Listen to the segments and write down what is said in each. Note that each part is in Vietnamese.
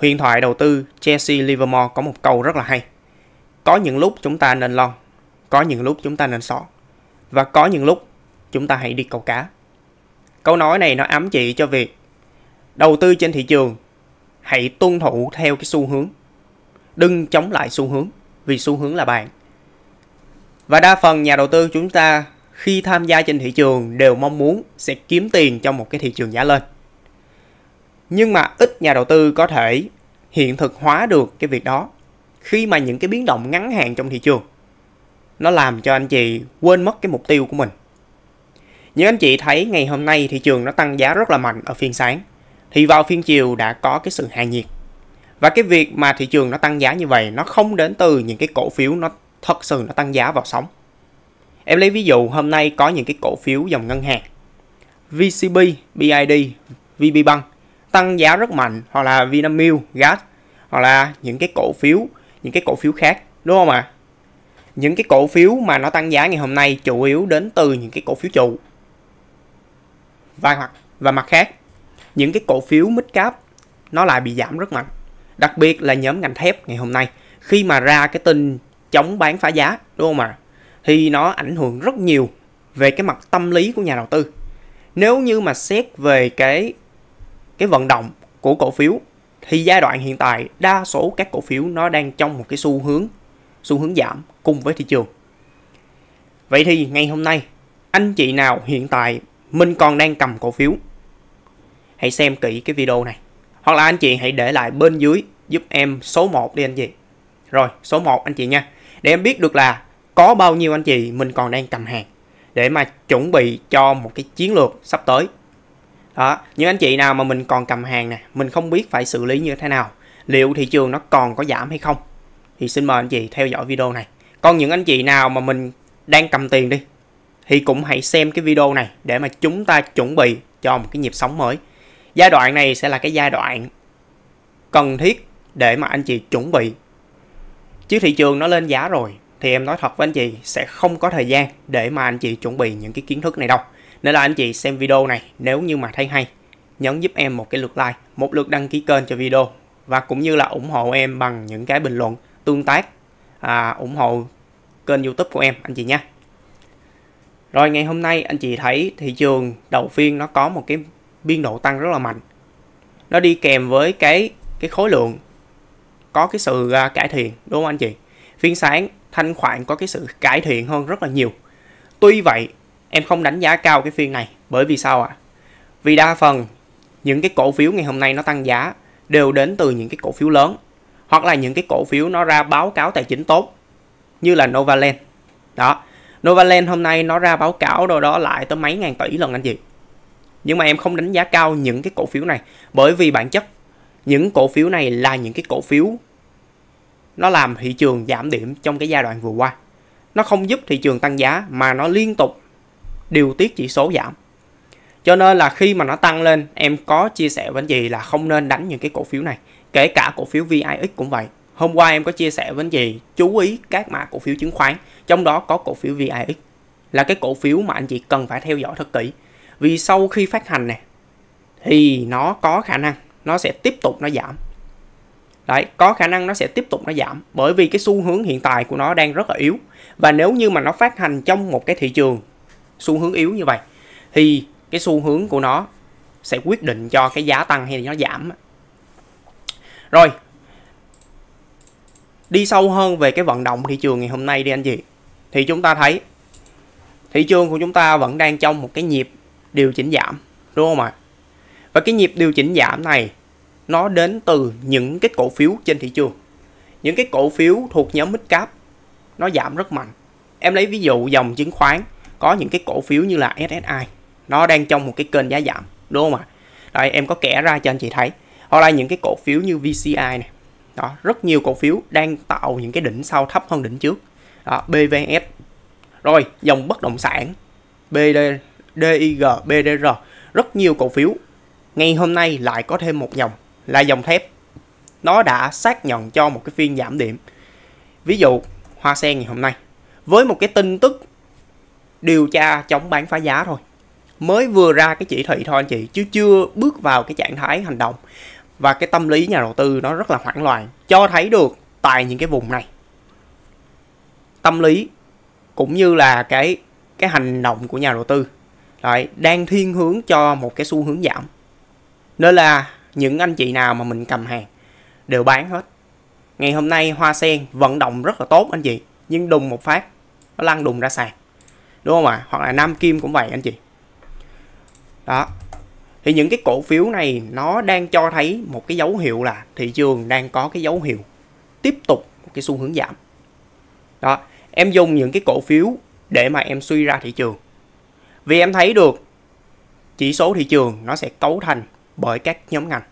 Huyền thoại đầu tư Jesse Livermore có một câu rất là hay. Có những lúc chúng ta nên long, có những lúc chúng ta nên short, và có những lúc chúng ta hãy đi câu cá. Câu nói này nó ám chỉ cho việc đầu tư trên thị trường hãy tuân thủ theo cái xu hướng. Đừng chống lại xu hướng, vì xu hướng là bạn. Và đa phần nhà đầu tư chúng ta khi tham gia trên thị trường đều mong muốn sẽ kiếm tiền trong một cái thị trường giá lên. Nhưng mà ít nhà đầu tư có thể hiện thực hóa được cái việc đó khi mà những cái biến động ngắn hạn trong thị trường nó làm cho anh chị quên mất cái mục tiêu của mình. Như anh chị thấy ngày hôm nay thị trường nó tăng giá rất là mạnh ở phiên sáng, thì vào phiên chiều đã có cái sự hạ nhiệt. Và cái việc mà thị trường nó tăng giá như vậy nó không đến từ những cái cổ phiếu nó thật sự nó tăng giá vào sóng. Em lấy ví dụ hôm nay có những cái cổ phiếu dòng ngân hàng VCB, BID, VPBank tăng giá rất mạnh, hoặc là Vinamilk, gas, hoặc là những cái cổ phiếu khác, đúng không ạ? Những cái cổ phiếu mà nó tăng giá ngày hôm nay chủ yếu đến từ những cái cổ phiếu trụ. Và mặt khác, những cái cổ phiếu mid cap nó lại bị giảm rất mạnh. Đặc biệt là nhóm ngành thép ngày hôm nay khi mà ra cái tin chống bán phá giá, đúng không ạ? Thì nó ảnh hưởng rất nhiều về cái mặt tâm lý của nhà đầu tư. Nếu như mà xét về cái vận động của cổ phiếu thì giai đoạn hiện tại đa số các cổ phiếu nó đang trong một cái xu hướng giảm cùng với thị trường. Vậy thì ngày hôm nay anh chị nào hiện tại mình còn đang cầm cổ phiếu, hãy xem kỹ cái video này, hoặc là anh chị hãy để lại bên dưới giúp em số 1 đi anh chị. Rồi, số 1 anh chị nha, để em biết được là có bao nhiêu anh chị mình còn đang cầm hàng để mà chuẩn bị cho một cái chiến lược sắp tới. Đó, những anh chị nào mà mình còn cầm hàng nè, mình không biết phải xử lý như thế nào, liệu thị trường nó còn có giảm hay không, thì xin mời anh chị theo dõi video này. Còn những anh chị nào mà mình đang cầm tiền đi thì cũng hãy xem cái video này để mà chúng ta chuẩn bị cho một cái nhịp sóng mới. Giai đoạn này sẽ là cái giai đoạn cần thiết để mà anh chị chuẩn bị. Chứ thị trường nó lên giá rồi thì em nói thật với anh chị sẽ không có thời gian để mà anh chị chuẩn bị những cái kiến thức này đâu. Nên là anh chị xem video này, nếu như mà thấy hay, nhấn giúp em một cái lượt like, một lượt đăng ký kênh cho video, và cũng như là ủng hộ em bằng những cái bình luận, tương tác, ủng hộ kênh YouTube của em anh chị nha. Rồi ngày hôm nay anh chị thấy thị trường đầu phiên nó có một cái biên độ tăng rất là mạnh. Nó đi kèm với cái khối lượng có cái sự cải thiện, đúng không anh chị? Phiên sáng thanh khoản có cái sự cải thiện hơn rất là nhiều. Tuy vậy em không đánh giá cao cái phiên này, bởi vì sao ạ? Vì đa phần những cái cổ phiếu ngày hôm nay nó tăng giá đều đến từ những cái cổ phiếu lớn, hoặc là những cái cổ phiếu nó ra báo cáo tài chính tốt, như là Novaland. Đó, Novaland hôm nay nó ra báo cáo đâu đó lại tới mấy ngàn tỷ lần anh chị. Nhưng mà em không đánh giá cao những cái cổ phiếu này, bởi vì bản chất những cổ phiếu này là những cái cổ phiếu nó làm thị trường giảm điểm trong cái giai đoạn vừa qua. Nó không giúp thị trường tăng giá mà nó liên tục điều tiết chỉ số giảm. Cho nên là khi mà nó tăng lên, em có chia sẻ với anh chị là không nên đánh những cái cổ phiếu này. Kể cả cổ phiếu VIX cũng vậy. Hôm qua em có chia sẻ với anh chị chú ý các mã cổ phiếu chứng khoán, trong đó có cổ phiếu VIX là cái cổ phiếu mà anh chị cần phải theo dõi thật kỹ. Vì sau khi phát hành này thì nó có khả năng nó sẽ tiếp tục nó giảm. Đấy, có khả năng nó sẽ tiếp tục nó giảm, bởi vì cái xu hướng hiện tại của nó đang rất là yếu. Và nếu như mà nó phát hành trong một cái thị trường xu hướng yếu như vậy thì cái xu hướng của nó sẽ quyết định cho cái giá tăng hay nó giảm. Rồi, đi sâu hơn về cái vận động thị trường ngày hôm nay đi anh chị. Thì chúng ta thấy thị trường của chúng ta vẫn đang trong một cái nhịp điều chỉnh giảm, đúng không ạ? Và cái nhịp điều chỉnh giảm này nó đến từ những cái cổ phiếu trên thị trường. Những cái cổ phiếu thuộc nhóm mid cap nó giảm rất mạnh. Em lấy ví dụ dòng chứng khoán, có những cái cổ phiếu như là SSI nó đang trong một cái kênh giá giảm, đúng không ạ? Đây em có kẻ ra cho anh chị thấy. Hoặc là những cái cổ phiếu như VCI này. Đó, rất nhiều cổ phiếu đang tạo những cái đỉnh sau thấp hơn đỉnh trước. Đó, BVS. Rồi, dòng bất động sản BD, DIG, BDR, rất nhiều cổ phiếu. Ngày hôm nay lại có thêm một dòng là dòng thép. Nó đã xác nhận cho một cái phiên giảm điểm. Ví dụ Hoa Sen ngày hôm nay với một cái tin tức điều tra chống bán phá giá thôi, mới vừa ra cái chỉ thị thôi anh chị, chứ chưa bước vào cái trạng thái hành động, Và cái tâm lý nhà đầu tư nó rất là hoảng loạn, cho thấy được tại những cái vùng này. Tâm lý cũng như là cái hành động của nhà đầu tư đấy, đang thiên hướng cho một cái xu hướng giảm. Nên là những anh chị nào mà mình cầm hàng đều bán hết. Ngày hôm nay hoa sen vận động rất là tốt anh chị, nhưng đùng một phát nó lăn đùng ra sàn, đúng không ạ? Hoặc là Nam Kim cũng vậy anh chị. Đó, thì những cái cổ phiếu này nó đang cho thấy một cái dấu hiệu là thị trường đang có cái dấu hiệu tiếp tục một cái xu hướng giảm. Đó, em dùng những cái cổ phiếu để mà em suy ra thị trường, vì em thấy được chỉ số thị trường nó sẽ cấu thành bởi các nhóm ngành.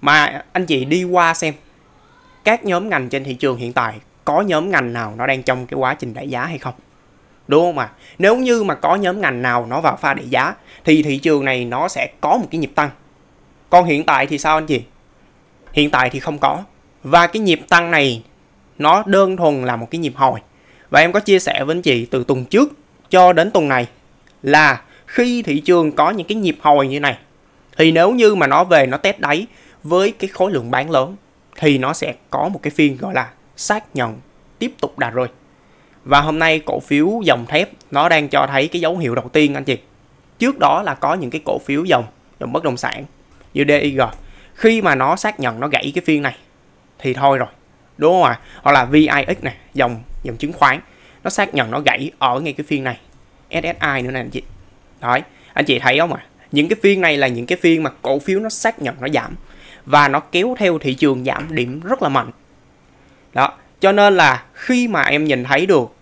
Mà anh chị đi qua xem các nhóm ngành trên thị trường hiện tại, có nhóm ngành nào nó đang trong cái quá trình đẩy giá hay không, đúng không ạ? Nếu như mà có nhóm ngành nào nó vào pha đẩy giá thì thị trường này nó sẽ có một cái nhịp tăng. Còn hiện tại thì sao anh chị? Hiện tại thì không có. Và cái nhịp tăng này nó đơn thuần là một cái nhịp hồi. Và em có chia sẻ với anh chị từ tuần trước cho đến tuần này là khi thị trường có những cái nhịp hồi như này thì nếu như mà nó về nó test đáy với cái khối lượng bán lớn thì nó sẽ có một cái phiên gọi là xác nhận tiếp tục đà rồi. Và hôm nay cổ phiếu dòng thép nó đang cho thấy cái dấu hiệu đầu tiên anh chị. Trước đó là có những cái cổ phiếu dòng bất động sản như DIG, khi mà nó xác nhận nó gãy cái phiên này thì thôi rồi, đúng không ạ? Hoặc là VIX này, dòng chứng khoán nó xác nhận nó gãy ở ngay cái phiên này. SSI nữa nè anh chị. Đấy, anh chị thấy không ạ? Những cái phiên này là những cái phiên mà cổ phiếu nó xác nhận nó giảm và nó kéo theo thị trường giảm điểm rất là mạnh. Đó, cho nên là khi mà em nhìn thấy được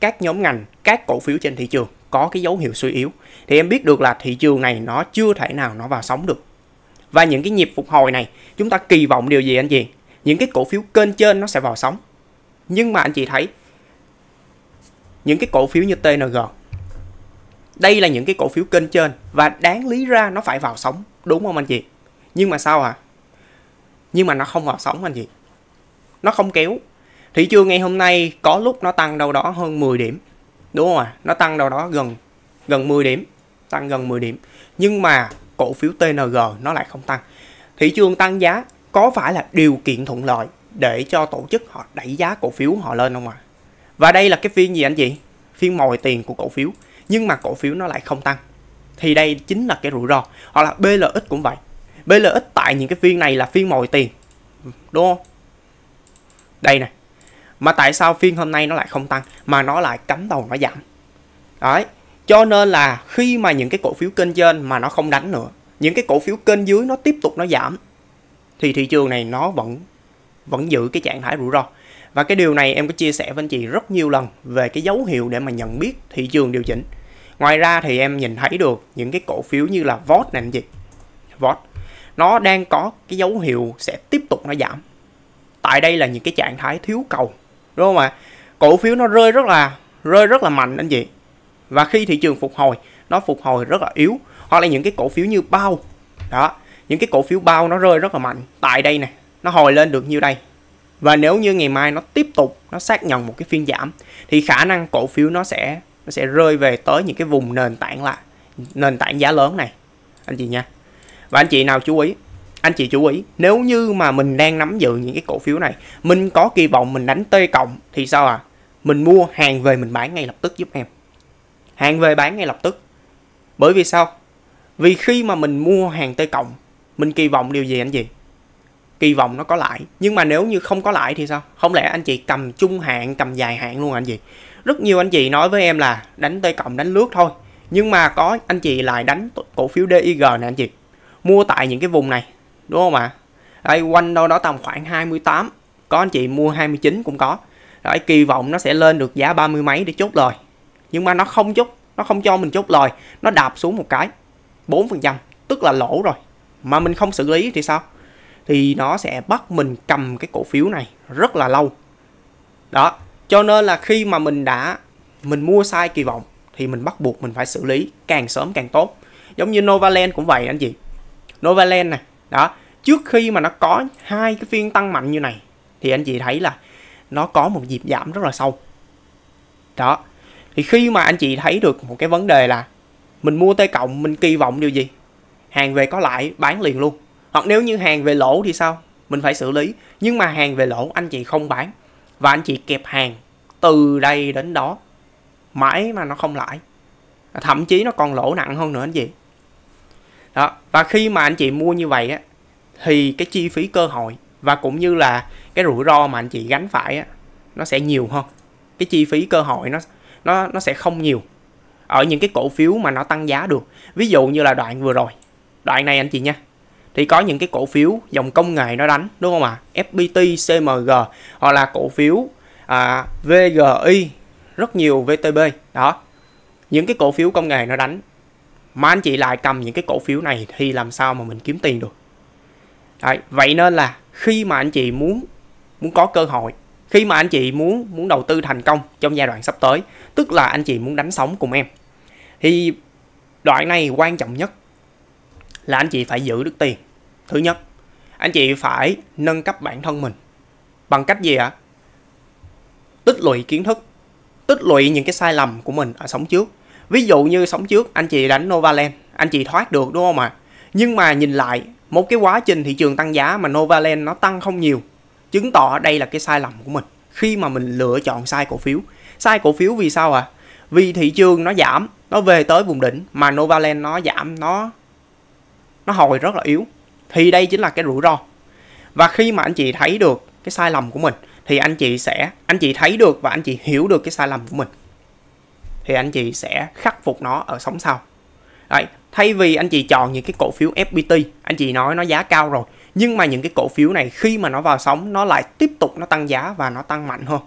các nhóm ngành, các cổ phiếu trên thị trường có cái dấu hiệu suy yếu thì em biết được là thị trường này nó chưa thể nào nó vào sóng được. Và những cái nhịp phục hồi này chúng ta kỳ vọng điều gì anh chị? Những cái cổ phiếu kênh trên nó sẽ vào sóng. Nhưng mà anh chị thấy những cái cổ phiếu như TNG, đây là những cái cổ phiếu kênh trên và đáng lý ra nó phải vào sóng, đúng không anh chị? Nhưng mà sao ạ? Nhưng mà nó không vào sóng anh chị. Nó không kéo. Thị trường ngày hôm nay có lúc nó tăng đâu đó hơn 10 điểm. Đúng không ạ? Nó tăng đâu đó gần 10 điểm. Tăng gần 10 điểm. Nhưng mà cổ phiếu TNG nó lại không tăng. Thị trường tăng giá có phải là điều kiện thuận lợi để cho tổ chức họ đẩy giá cổ phiếu họ lên không ạ? Và đây là cái phiên gì anh chị? Phiên mồi tiền của cổ phiếu. Nhưng mà cổ phiếu nó lại không tăng. Thì đây chính là cái rủi ro. Hoặc là BLX cũng vậy. BLX tại những cái phiên này là phiên mồi tiền. Đúng không? Đây này. Mà tại sao phiên hôm nay nó lại không tăng mà nó lại cắm đầu nó giảm? Đấy. Cho nên là khi mà những cái cổ phiếu kênh trên mà nó không đánh nữa, những cái cổ phiếu kênh dưới nó tiếp tục nó giảm thì thị trường này nó vẫn giữ cái trạng thái rủi ro. Và cái điều này em có chia sẻ với anh chị rất nhiều lần về cái dấu hiệu để mà nhận biết thị trường điều chỉnh. Ngoài ra thì em nhìn thấy được những cái cổ phiếu như là VOD này anh chị. VOD nó đang có cái dấu hiệu sẽ tiếp tục nó giảm. Tại đây là những cái trạng thái thiếu cầu, đúng không ạ? Cổ phiếu nó rơi rất là mạnh anh chị. Và khi thị trường phục hồi, nó phục hồi rất là yếu. Hoặc là những cái cổ phiếu như bao. Đó, những cái cổ phiếu bao nó rơi rất là mạnh. Tại đây nè, nó hồi lên được nhiêu đây. Và nếu như ngày mai nó tiếp tục nó xác nhận một cái phiên giảm thì khả năng cổ phiếu nó sẽ rơi về tới những cái vùng nền tảng giá lớn này anh chị nha. Và anh chị nào chú ý, anh chị chú ý, nếu như mà mình đang nắm giữ những cái cổ phiếu này, mình có kỳ vọng mình đánh T cộng thì sao ạ? Mình mua hàng về mình bán ngay lập tức giúp em. Hàng về bán ngay lập tức. Bởi vì sao? Vì khi mà mình mua hàng T cộng, mình kỳ vọng điều gì anh chị? Kỳ vọng nó có lãi. Nhưng mà nếu như không có lãi thì sao? Không lẽ anh chị cầm trung hạn, cầm dài hạn luôn anh chị? Rất nhiều anh chị nói với em là đánh T cộng, đánh lướt thôi. Nhưng mà có anh chị lại đánh cổ phiếu DIG nè anh chị. Mua tại những cái vùng này, đúng không ạ? Đây, quanh đâu đó tầm khoảng 28. Có anh chị mua 29 cũng có. Đấy, kỳ vọng nó sẽ lên được giá 30 mấy để chốt lời. Nhưng mà nó không chốt. Nó không cho mình chốt lời. Nó đạp xuống một cái 4%. Tức là lỗ rồi. Mà mình không xử lý thì sao? Thì nó sẽ bắt mình cầm cái cổ phiếu này rất là lâu. Đó. Cho nên là khi mà mình mua sai kỳ vọng thì mình bắt buộc mình phải xử lý càng sớm càng tốt. Giống như Novaland cũng vậy anh chị. Novaland này. Đó, trước khi mà nó có hai cái phiên tăng mạnh như này thì anh chị thấy là nó có một nhịp giảm rất là sâu. Đó, thì khi mà anh chị thấy được một cái vấn đề là mình mua T cộng, mình kỳ vọng điều gì? Hàng về có lãi, bán liền luôn. Hoặc nếu như hàng về lỗ thì sao? Mình phải xử lý. Nhưng mà hàng về lỗ anh chị không bán, và anh chị kẹp hàng từ đây đến đó mãi mà nó không lãi, thậm chí nó còn lỗ nặng hơn nữa anh chị. Đó. Và khi mà anh chị mua như vậy á, thì cái chi phí cơ hội và cũng như là cái rủi ro mà anh chị gánh phải á, nó sẽ nhiều hơn. Cái chi phí cơ hội nó sẽ không nhiều ở những cái cổ phiếu mà nó tăng giá được. Ví dụ như là đoạn vừa rồi, đoạn này anh chị nha, thì có những cái cổ phiếu dòng công nghệ nó đánh, đúng không ạ? FPT, CMG, hoặc là cổ phiếu VGI, rất nhiều VTB. Đó, những cái cổ phiếu công nghệ nó đánh, mà anh chị lại cầm những cái cổ phiếu này thì làm sao mà mình kiếm tiền được. Đấy, vậy nên là khi mà anh chị muốn có cơ hội, khi mà anh chị muốn đầu tư thành công trong giai đoạn sắp tới, tức là anh chị muốn đánh sóng cùng em, thì đoạn này quan trọng nhất là anh chị phải giữ được tiền. Thứ nhất, anh chị phải nâng cấp bản thân mình bằng cách gì ạ? Tích lũy kiến thức, tích lũy những cái sai lầm của mình ở sóng trước. Ví dụ như sóng trước anh chị đánh Novaland, anh chị thoát được đúng không ạ? Nhưng mà nhìn lại một cái quá trình thị trường tăng giá mà Novaland nó tăng không nhiều, chứng tỏ đây là cái sai lầm của mình khi mà mình lựa chọn sai cổ phiếu. Sai cổ phiếu vì sao ạ? Vì thị trường nó giảm, nó về tới vùng đỉnh, mà Novaland nó giảm, nó hồi rất là yếu. Thì đây chính là cái rủi ro. Và khi mà anh chị thấy được cái sai lầm của mình, thì anh chị thấy được và anh chị hiểu được cái sai lầm của mình, thì anh chị sẽ khắc phục nó ở sóng sau. Đấy, thay vì anh chị chọn những cái cổ phiếu FPT, anh chị nói nó giá cao rồi, nhưng mà những cái cổ phiếu này khi mà nó vào sóng, nó lại tiếp tục nó tăng giá và nó tăng mạnh hơn.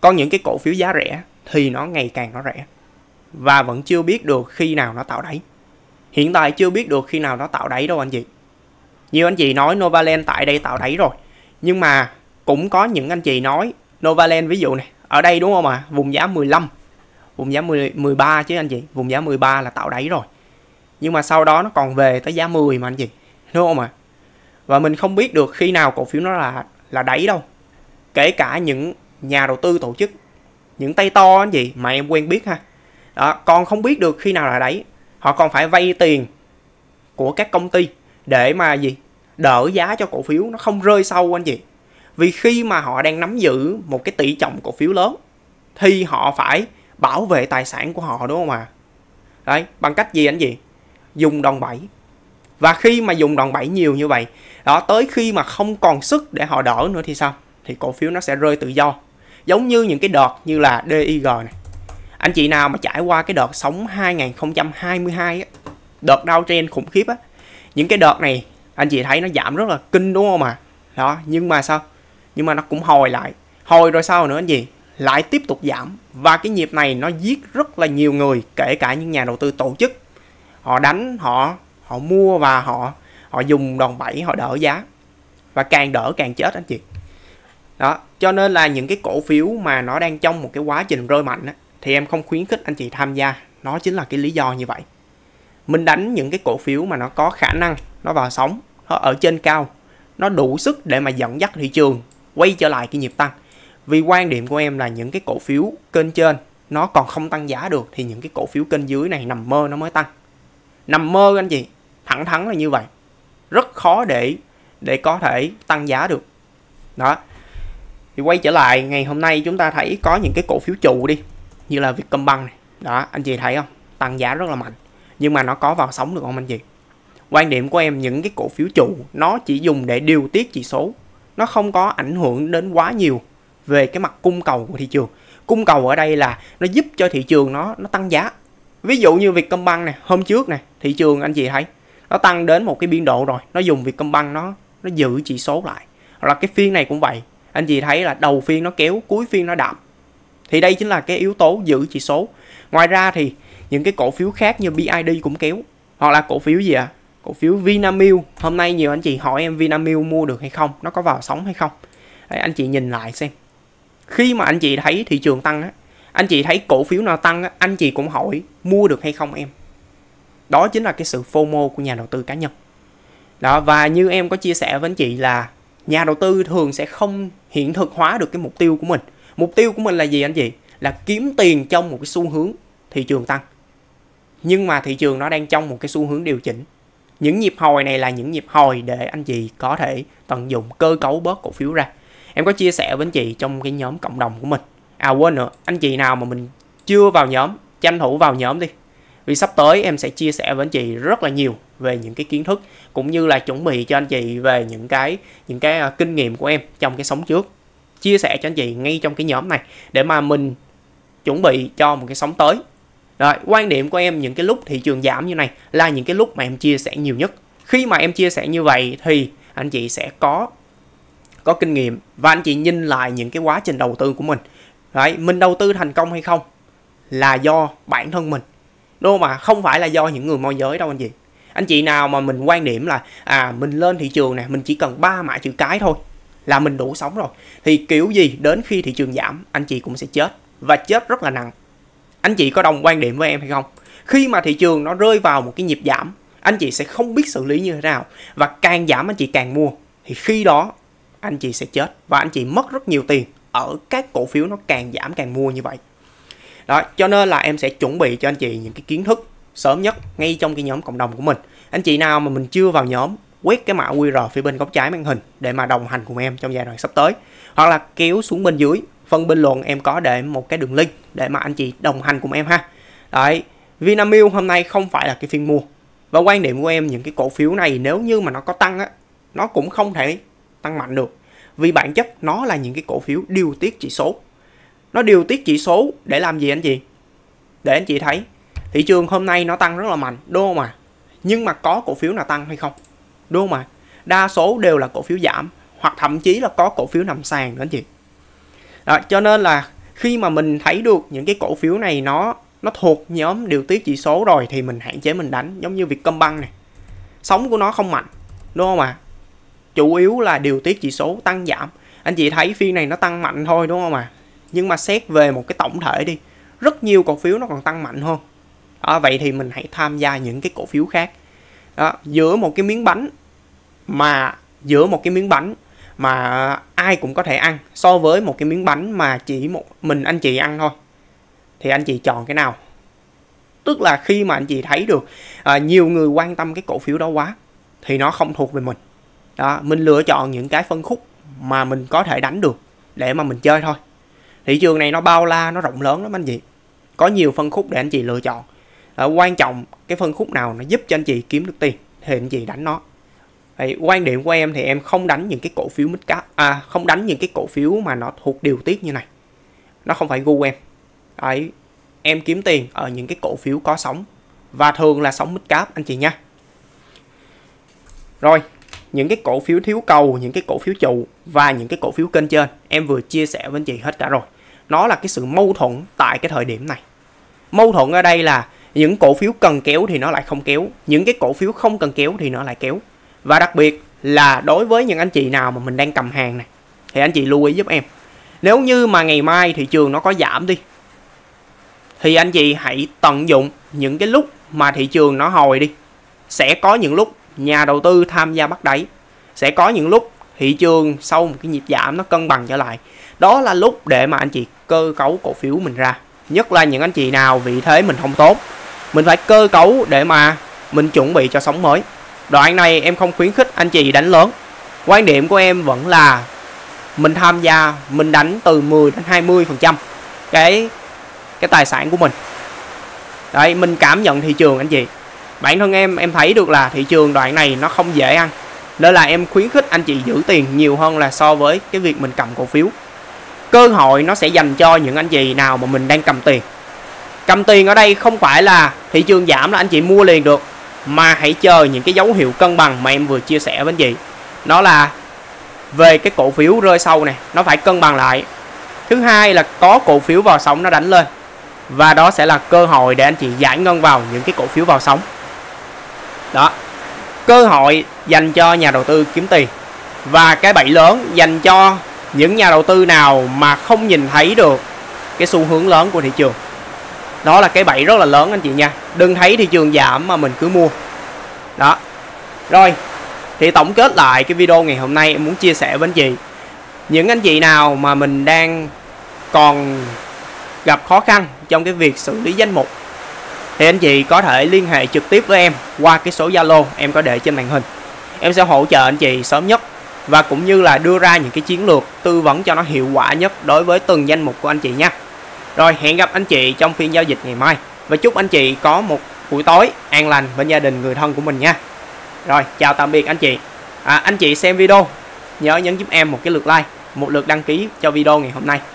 Còn những cái cổ phiếu giá rẻ thì nó ngày càng nó rẻ, và vẫn chưa biết được khi nào nó tạo đáy. Hiện tại chưa biết được khi nào nó tạo đáy đâu anh chị. Nhiều anh chị nói Novaland tại đây tạo đáy rồi, nhưng mà cũng có những anh chị nói Novaland ví dụ này, ở đây đúng không ạ? Vùng giá 15, vùng giá 13 chứ anh chị, vùng giá 13 là tạo đáy rồi. Nhưng mà sau đó nó còn về tới giá 10 mà anh chị, đúng không ạ? Và mình không biết được khi nào cổ phiếu nó là đáy đâu. Kể cả những nhà đầu tư tổ chức, những tay to anh chị mà em quen biết ha. Đó, còn không biết được khi nào là đáy. Họ còn phải vay tiền của các công ty để mà gì? Đỡ giá cho cổ phiếu nó không rơi sâu anh chị. Vì khi mà họ đang nắm giữ một cái tỷ trọng cổ phiếu lớn thì họ phải bảo vệ tài sản của họ đúng không ạ? Đấy, bằng cách gì anh chị? Dùng đòn bẩy. Và khi mà dùng đòn bẩy nhiều như vậy, đó, tới khi mà không còn sức để họ đỡ nữa thì sao? Thì cổ phiếu nó sẽ rơi tự do. Giống như những cái đợt như là DIG này. Anh chị nào mà trải qua cái đợt sóng 2022 á, đợt downtrend khủng khiếp á, những cái đợt này anh chị thấy nó giảm rất là kinh đúng không ạ? Đó, nhưng mà sao? Nhưng mà nó cũng hồi lại. Hồi rồi sao nữa anh chị? Lại tiếp tục giảm. Và cái nhịp này nó giết rất là nhiều người, kể cả những nhà đầu tư tổ chức. Họ đánh, họ mua và họ dùng đòn bẩy, họ đỡ giá. Và càng đỡ càng chết anh chị. Đó, cho nên là những cái cổ phiếu mà nó đang trong một cái quá trình rơi mạnh á, thì em không khuyến khích anh chị tham gia. Nó chính là cái lý do như vậy. Mình đánh những cái cổ phiếu mà nó có khả năng nó vào sóng, nó ở trên cao, nó đủ sức để mà dẫn dắt thị trường quay trở lại cái nhịp tăng. Vì quan điểm của em là những cái cổ phiếu kênh trên nó còn không tăng giá được, thì những cái cổ phiếu kênh dưới này nằm mơ nó mới tăng. Nằm mơ anh chị, thẳng thắn là như vậy. Rất khó để có thể tăng giá được. Đó. Thì quay trở lại ngày hôm nay, chúng ta thấy có những cái cổ phiếu trụ đi, như là Vietcombank này. Đó, anh chị thấy không? Tăng giá rất là mạnh. Nhưng mà nó có vào sóng được không anh chị? Quan điểm của em, những cái cổ phiếu trụ nó chỉ dùng để điều tiết chỉ số. Nó không có ảnh hưởng đến quá nhiều về cái mặt cung cầu của thị trường. Cung cầu ở đây là nó giúp cho thị trường nó tăng giá. Ví dụ như Vietcombank này, hôm trước này, thị trường anh chị thấy nó tăng đến một cái biên độ rồi, nó dùng Vietcombank nó giữ chỉ số lại. Hoặc là cái phiên này cũng vậy. Anh chị thấy là đầu phiên nó kéo, cuối phiên nó đạm. Thì đây chính là cái yếu tố giữ chỉ số. Ngoài ra thì những cái cổ phiếu khác như BID cũng kéo. Hoặc là cổ phiếu gì ạ? Cổ phiếu Vinamilk. Hôm nay nhiều anh chị hỏi em Vinamilk mua được hay không? Nó có vào sóng hay không? Đấy, anh chị nhìn lại xem. Khi mà anh chị thấy thị trường tăng á, anh chị thấy cổ phiếu nào tăng á, anh chị cũng hỏi mua được hay không em. Đó chính là cái sự FOMO của nhà đầu tư cá nhân. Đó, và như em có chia sẻ với anh chị là nhà đầu tư thường sẽ không hiện thực hóa được cái mục tiêu của mình. Mục tiêu của mình là gì anh chị? Là kiếm tiền trong một cái xu hướng thị trường tăng. Nhưng mà thị trường nó đang trong một cái xu hướng điều chỉnh. Những nhịp hồi này là những nhịp hồi để anh chị có thể tận dụng cơ cấu bớt cổ phiếu ra. Em có chia sẻ với anh chị trong cái nhóm cộng đồng của mình. À quên nữa, anh chị nào mà mình chưa vào nhóm, tranh thủ vào nhóm đi. Vì sắp tới em sẽ chia sẻ với anh chị rất là nhiều về những cái kiến thức cũng như là chuẩn bị cho anh chị về những cái kinh nghiệm của em trong cái sóng trước. Chia sẻ cho anh chị ngay trong cái nhóm này để mà mình chuẩn bị cho một cái sóng tới. Rồi, quan điểm của em những cái lúc thị trường giảm như này là những cái lúc mà em chia sẻ nhiều nhất. Khi mà em chia sẻ như vậy thì anh chị sẽ có kinh nghiệm và anh chị nhìn lại những cái quá trình đầu tư của mình. Đấy, mình đầu tư thành công hay không là do bản thân mình. Đâu mà không phải là do những người môi giới đâu anh chị. Anh chị nào mà mình quan điểm là mình lên thị trường này mình chỉ cần 3 mã chữ cái thôi là mình đủ sống rồi, thì kiểu gì đến khi thị trường giảm anh chị cũng sẽ chết, và chết rất là nặng. Anh chị có đồng quan điểm với em hay không? Khi mà thị trường nó rơi vào một cái nhịp giảm, anh chị sẽ không biết xử lý như thế nào, và càng giảm anh chị càng mua, thì khi đó anh chị sẽ chết và anh chị mất rất nhiều tiền ở các cổ phiếu nó càng giảm càng mua như vậy. Đó, cho nên là em sẽ chuẩn bị cho anh chị những cái kiến thức sớm nhất ngay trong cái nhóm cộng đồng của mình. Anh chị nào mà mình chưa vào nhóm, quét cái mã QR phía bên góc trái màn hình để mà đồng hành cùng em trong giai đoạn sắp tới. Hoặc là kéo xuống bên dưới, phần bình luận em có để một cái đường link để mà anh chị đồng hành cùng em ha. Đấy, Vinamilk hôm nay không phải là cái phiên mua. Và quan điểm của em những cái cổ phiếu này nếu như mà nó có tăng á, nó cũng không thể tăng mạnh được. Vì bản chất nó là những cái cổ phiếu điều tiết chỉ số. Nó điều tiết chỉ số để làm gì anh chị? Để anh chị thấy thị trường hôm nay nó tăng rất là mạnh, đô mà. Nhưng mà có cổ phiếu nào tăng hay không? Đô mà. Đa số đều là cổ phiếu giảm, hoặc thậm chí là có cổ phiếu nằm sàn nữa anh chị. Đó, cho nên là khi mà mình thấy được những cái cổ phiếu này nó thuộc nhóm điều tiết chỉ số rồi thì mình hạn chế mình đánh, giống như Vietcombank này. Sóng của nó không mạnh, đúng không ạ? Chủ yếu là điều tiết chỉ số tăng giảm. Anh chị thấy phiên này nó tăng mạnh thôi đúng không ạ? Nhưng mà xét về một cái tổng thể đi, rất nhiều cổ phiếu nó còn tăng mạnh hơn. À, vậy thì mình hãy tham gia những cái cổ phiếu khác. Đó, giữa một cái miếng bánh mà ai cũng có thể ăn so với một cái miếng bánh mà chỉ một mình anh chị ăn thôi, thì anh chị chọn cái nào? Tức là khi mà anh chị thấy được nhiều người quan tâm cái cổ phiếu đó quá thì nó không thuộc về mình. Đó, mình lựa chọn những cái phân khúc mà mình có thể đánh được để mà mình chơi thôi. Thị trường này nó bao la, nó rộng lớn lắm anh chị. Có nhiều phân khúc để anh chị lựa chọn. Quan trọng cái phân khúc nào nó giúp cho anh chị kiếm được tiền thì anh chị đánh nó. Vậy, quan điểm của em thì em không đánh những cái cổ phiếu không đánh những cái cổ phiếu mà nó thuộc điều tiết như này. Nó không phải gu em. Đấy, em kiếm tiền ở những cái cổ phiếu có sóng, và thường là sóng mid cap anh chị nha. Rồi, những cái cổ phiếu thiếu cầu, những cái cổ phiếu trụ và những cái cổ phiếu kênh trên em vừa chia sẻ với anh chị hết cả rồi. Nó là cái sự mâu thuẫn tại cái thời điểm này. Mâu thuẫn ở đây là những cổ phiếu cần kéo thì nó lại không kéo, những cái cổ phiếu không cần kéo thì nó lại kéo. Và đặc biệt là đối với những anh chị nào mà mình đang cầm hàng này thì anh chị lưu ý giúp em. Nếu như mà ngày mai thị trường nó có giảm đi thì anh chị hãy tận dụng những cái lúc mà thị trường nó hồi đi. Sẽ có những lúc nhà đầu tư tham gia bắt đáy, sẽ có những lúc thị trường sau một cái nhịp giảm nó cân bằng trở lại. Đó là lúc để mà anh chị cơ cấu cổ phiếu mình ra. Nhất là những anh chị nào vị thế mình không tốt, mình phải cơ cấu để mà mình chuẩn bị cho sóng mới. Đoạn này em không khuyến khích anh chị đánh lớn. Quan điểm của em vẫn là mình tham gia, mình đánh từ 10 đến 20% cái tài sản của mình. Đấy, mình cảm nhận thị trường anh chị. Bản thân em thấy được là thị trường đoạn này nó không dễ ăn. Nên là em khuyến khích anh chị giữ tiền nhiều hơn là so với cái việc mình cầm cổ phiếu. Cơ hội nó sẽ dành cho những anh chị nào mà mình đang cầm tiền. Cầm tiền ở đây không phải là thị trường giảm là anh chị mua liền được, mà hãy chờ những cái dấu hiệu cân bằng mà em vừa chia sẻ với anh chị. Đó là về cái cổ phiếu rơi sâu này, nó phải cân bằng lại. Thứ hai là có cổ phiếu vào sóng nó đánh lên, và đó sẽ là cơ hội để anh chị giải ngân vào những cái cổ phiếu vào sóng. Đó, cơ hội dành cho nhà đầu tư kiếm tiền. Và cái bẫy lớn dành cho những nhà đầu tư nào mà không nhìn thấy được cái xu hướng lớn của thị trường. Đó là cái bẫy rất là lớn anh chị nha. Đừng thấy thị trường giảm mà mình cứ mua. Đó. Rồi, thì tổng kết lại cái video ngày hôm nay em muốn chia sẻ với anh chị. Những anh chị nào mà mình đang còn gặp khó khăn trong cái việc xử lý danh mục thì anh chị có thể liên hệ trực tiếp với em qua cái số Zalo em có để trên màn hình. Em sẽ hỗ trợ anh chị sớm nhất và cũng như là đưa ra những cái chiến lược tư vấn cho nó hiệu quả nhất đối với từng danh mục của anh chị nha. Rồi, hẹn gặp anh chị trong phiên giao dịch ngày mai và chúc anh chị có một buổi tối an lành bên gia đình người thân của mình nha. Rồi, chào tạm biệt anh chị. Anh chị xem video nhớ nhấn giúp em một cái lượt like, một lượt đăng ký cho video ngày hôm nay.